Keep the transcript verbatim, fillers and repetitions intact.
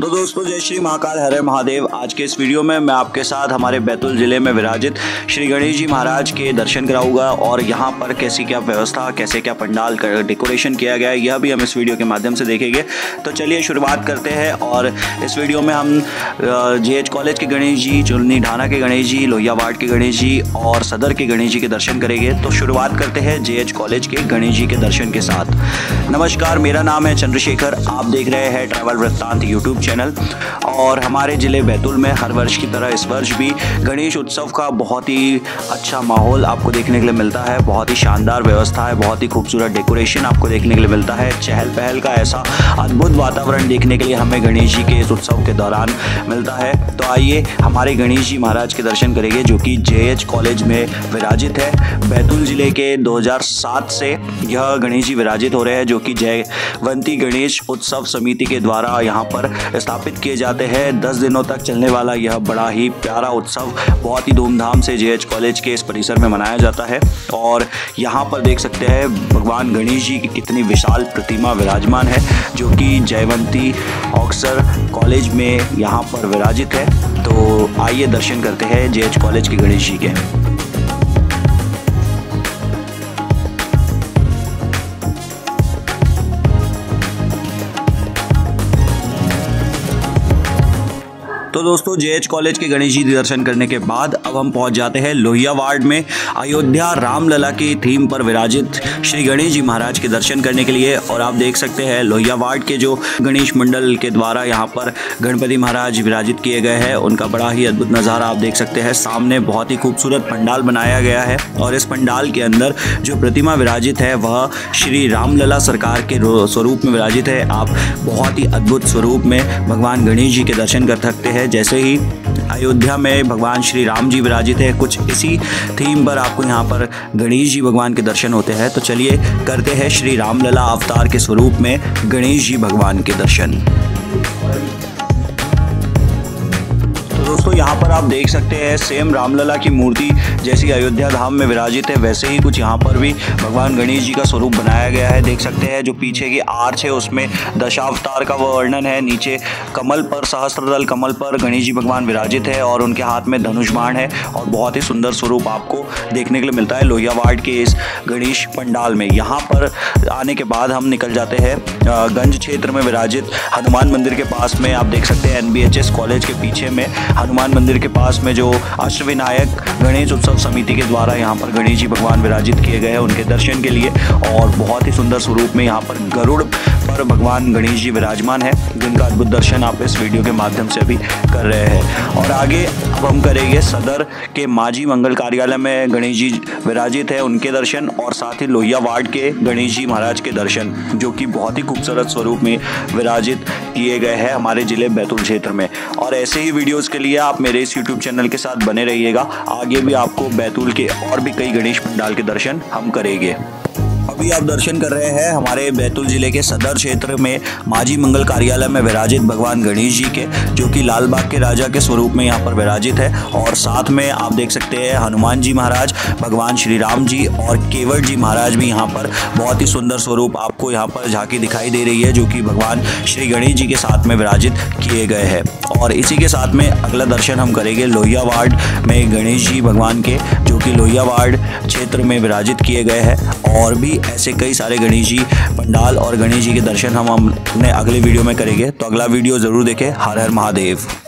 तो दोस्तों जय श्री महाकाल, हरे महादेव। आज के इस वीडियो में मैं आपके साथ हमारे बैतूल ज़िले में विराजित श्री गणेश जी महाराज के दर्शन कराऊंगा और यहाँ पर कैसी क्या व्यवस्था, कैसे क्या पंडाल कर डेकोरेशन किया गया है, यह भी हम इस वीडियो के माध्यम से देखेंगे। तो चलिए शुरुआत करते हैं। और इस वीडियो में हम जे एच कॉलेज के गणेश जी, चुन्नी ढाना के गणेश जी, लोहिया वार्ड के गणेश जी और सदर के गणेश जी के दर्शन करेंगे। तो शुरुआत करते हैं जे एच कॉलेज के गणेश जी के दर्शन के साथ। नमस्कार, मेरा नाम है चंद्रशेखर, आप देख रहे हैं ट्रैवल वृतांत यूट्यूब चैनल। और हमारे ज़िले बैतूल में हर वर्ष की तरह इस वर्ष भी गणेश उत्सव का बहुत ही अच्छा माहौल आपको देखने के लिए मिलता है। बहुत ही शानदार व्यवस्था है, बहुत ही खूबसूरत डेकोरेशन आपको देखने के लिए मिलता है। चहल पहल का ऐसा अद्भुत वातावरण देखने के लिए हमें गणेश जी के इस उत्सव के दौरान मिलता है। तो आइए हमारे गणेश जी महाराज के दर्शन करेंगे, जो कि जे एच कॉलेज में विराजित है। बैतूल ज़िले के दो हज़ार सात से यह गणेश जी विराजित हो रहे हैं, जो कि जयवंती गणेश उत्सव समिति के द्वारा यहाँ पर स्थापित किए जाते हैं। दस दिनों तक चलने वाला यह बड़ा ही प्यारा उत्सव बहुत ही धूमधाम से जेएच कॉलेज के इस परिसर में मनाया जाता है। और यहाँ पर देख सकते हैं भगवान गणेश जी की कितनी विशाल प्रतिमा विराजमान है, जो कि जयवंती ऑक्सर कॉलेज में यहाँ पर विराजित है। तो आइए दर्शन करते हैं जेएच कॉलेज के गणेश जी के। तो दोस्तों जेएच कॉलेज के गणेश जी दर्शन करने के बाद अब हम पहुंच जाते हैं लोहिया वार्ड में अयोध्या रामलला की थीम पर विराजित श्री गणेश जी महाराज के दर्शन करने के लिए। और आप देख सकते हैं लोहिया वार्ड के जो गणेश मंडल के द्वारा यहाँ पर गणपति महाराज विराजित किए गए हैं, उनका बड़ा ही अद्भुत नज़ारा आप देख सकते हैं। सामने बहुत ही खूबसूरत पंडाल बनाया गया है और इस पंडाल के अंदर जो प्रतिमा विराजित है वह श्री रामलला सरकार के स्वरूप में विराजित है। आप बहुत ही अद्भुत स्वरूप में भगवान गणेश जी के दर्शन कर सकते हैं। जैसे ही अयोध्या में भगवान श्री राम जी विराजित है, कुछ इसी थीम पर आपको यहाँ पर गणेश जी भगवान के दर्शन होते हैं। तो चलिए करते हैं श्री रामलला अवतार के स्वरूप में गणेश जी भगवान के दर्शन। दोस्तों यहाँ पर आप देख सकते हैं सेम रामलला की मूर्ति जैसी अयोध्या धाम में विराजित है, वैसे ही कुछ यहाँ पर भी भगवान गणेश जी का स्वरूप बनाया गया है। देख सकते हैं जो पीछे की आर्च है उसमें दशावतार का वर्णन है। नीचे कमल पर, सहस्त्रदल कमल पर गणेश जी भगवान विराजित है और उनके हाथ में धनुष बाण है और बहुत ही सुंदर स्वरूप आपको देखने के लिए मिलता है लोहिया वार्ड के इस गणेश पंडाल में। यहाँ पर आने के बाद हम निकल जाते हैं गंज क्षेत्र में विराजित हनुमान मंदिर के पास में। आप देख सकते हैं N B H S college के पीछे में हनुमान मंदिर के पास में जो अष्ट गणेश उत्सव समिति के द्वारा यहाँ पर गणेश जी भगवान विराजित किए गए हैं, उनके दर्शन के लिए। और बहुत ही सुंदर स्वरूप में यहाँ पर गरुड़ पर भगवान गणेश जी विराजमान है, जिनका अद्भुत दर्शन आप इस वीडियो के माध्यम से भी कर रहे हैं। और आगे अब हम करेंगे सदर के माजी मंगल कार्यालय में गणेश जी विराजित है, उनके दर्शन। और साथ ही लोहिया वार्ड के गणेश जी महाराज के दर्शन, जो कि बहुत ही खूबसूरत स्वरूप में विराजित किए गए हैं हमारे ज़िले बैतूल क्षेत्र में। और ऐसे ही वीडियोज़ के लिए आप मेरे इस यूट्यूब चैनल के साथ बने रहिएगा। आगे भी आपको बैतूल के और भी कई गणेश पंडाल के दर्शन हम करेंगे। अभी आप दर्शन कर रहे हैं हमारे बैतूल ज़िले के सदर क्षेत्र में माजी मंगल कार्यालय में विराजित भगवान गणेश जी के, जो कि लालबाग के राजा के स्वरूप में यहाँ पर विराजित है। और साथ में आप देख सकते हैं हनुमान जी महाराज, भगवान श्री राम जी और केवट जी महाराज भी यहाँ पर बहुत ही सुंदर स्वरूप आपको यहाँ पर झांकी दिखाई दे रही है, जो कि भगवान श्री गणेश जी के साथ में विराजित किए गए हैं। और इसी के साथ में अगला दर्शन हम करेंगे लोहिया वार्ड में गणेश जी भगवान के, जो कि लोहिया वार्ड क्षेत्र में विराजित किए गए हैं। और भी ऐसे कई सारे गणेश जी पंडाल और गणेश जी के दर्शन हम अपने अगले वीडियो में करेंगे। तो अगला वीडियो ज़रूर देखें। हर हर महादेव।